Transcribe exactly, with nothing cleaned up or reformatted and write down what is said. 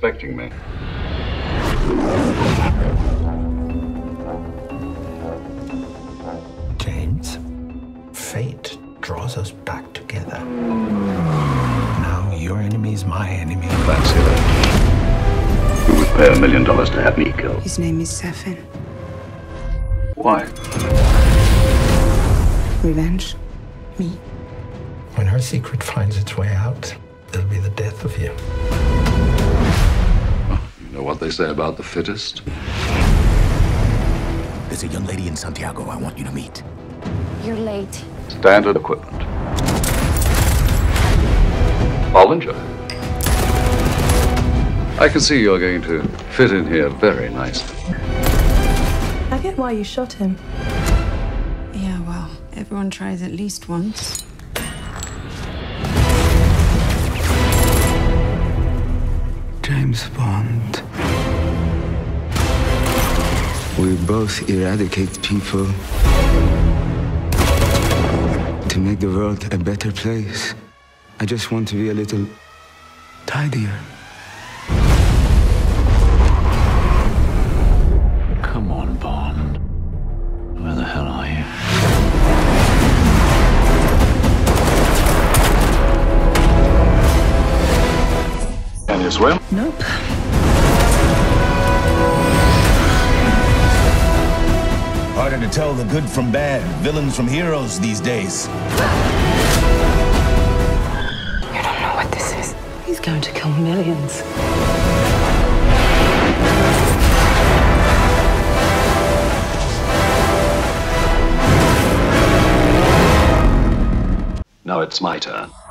expecting me. James, fate draws us back together. Now your enemy is my enemy. Fancy that. You would pay a million dollars to have me killed. His name is Safin. Why? Revenge. Me. When her secret finds its way out, it'll be the death of you. You know what they say about the fittest? There's a young lady in Santiago I want you to meet. You're late. Standard equipment. Bollinger. I can see you're going to fit in here very nicely. I get why you shot him. Yeah, well, everyone tries at least once. James Bond. We both eradicate people to make the world a better place. I just want to be a little tidier. Come on, Bond. Where the hell are you? Can you swim? Nope. Harder to tell the good from bad, villains from heroes these days. You don't know what this is. He's going to kill millions. Now it's my turn.